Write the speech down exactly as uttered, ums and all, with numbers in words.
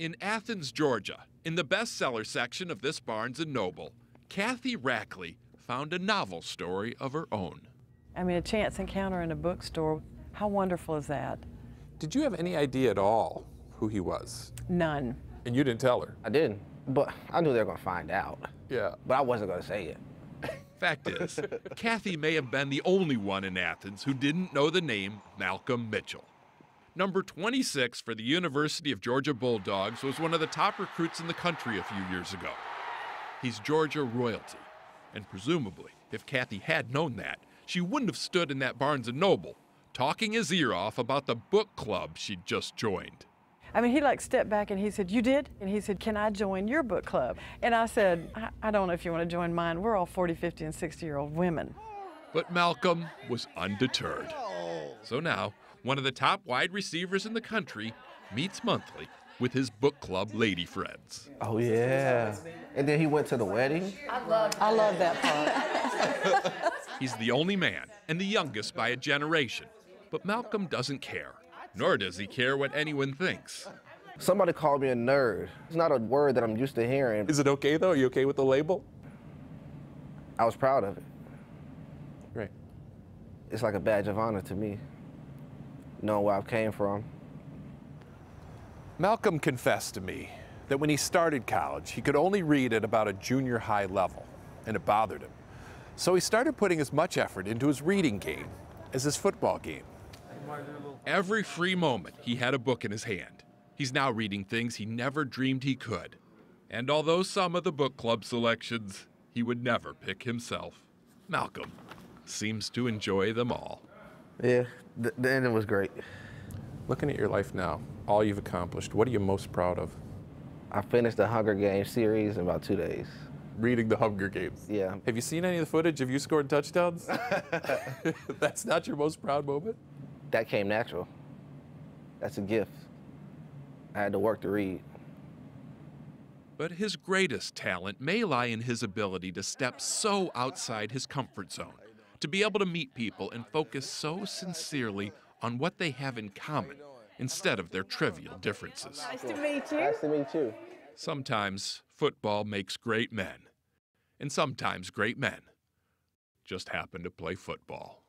in Athens, Georgia, in the bestseller section of this Barnes and Noble, Kathy Rackley found a novel story of her own. I mean, a chance encounter in a bookstore, how wonderful is that? Did you have any idea at all who he was? None. And you didn't tell her? I didn't, but I knew they were going to find out. Yeah. But I wasn't going to say it. Fact is, Kathy may have been the only one in Athens who didn't know the name Malcolm Mitchell. Number twenty-six for the University of Georgia Bulldogs was one of the top recruits in the country a few years ago. He's Georgia royalty, and presumably, if Kathy had known that, she wouldn't have stood in that Barnes and Noble, talking his ear off about the book club she'd just joined. I mean, he like stepped back and he said, "You did?" And he said, "Can I join your book club?" And I said, I, I don't know if you want to join mine. We're all forty, fifty, and sixty-year-old women. But Malcolm was undeterred. So now, one of the top wide receivers in the country meets monthly with his book club lady friends. Oh, yeah. And then he went to the wedding. I love that, I love that part. He's the only man and the youngest by a generation. But Malcolm doesn't care, nor does he care what anyone thinks. Somebody called me a nerd. It's not a word that I'm used to hearing. Is it okay, though? Are you okay with the label? I was proud of it. Great. It's like a badge of honor to me, knowing where I came from. Malcolm confessed to me that when he started college, he could only read at about a junior high level, and it bothered him. So he started putting as much effort into his reading game as his football game. Every free moment, he had a book in his hand. He's now reading things he never dreamed he could. And although some of the book club selections he would never pick himself, Malcolm seems to enjoy them all. Yeah, the, the ending was great. Looking at your life now, all you've accomplished, what are you most proud of? I finished the Hunger Games series in about two days. Reading the Hunger Games? Yeah. Have you seen any of the footage? Have you scored touchdowns? That's not your most proud moment? That came natural. That's a gift. I had to work to read. But his greatest talent may lie in his ability to step so outside his comfort zone, to be able to meet people and focus so sincerely on what they have in common instead of their trivial differences. Nice to meet you. Nice to meet you. Sometimes football makes great men, and sometimes great men just happen to play football.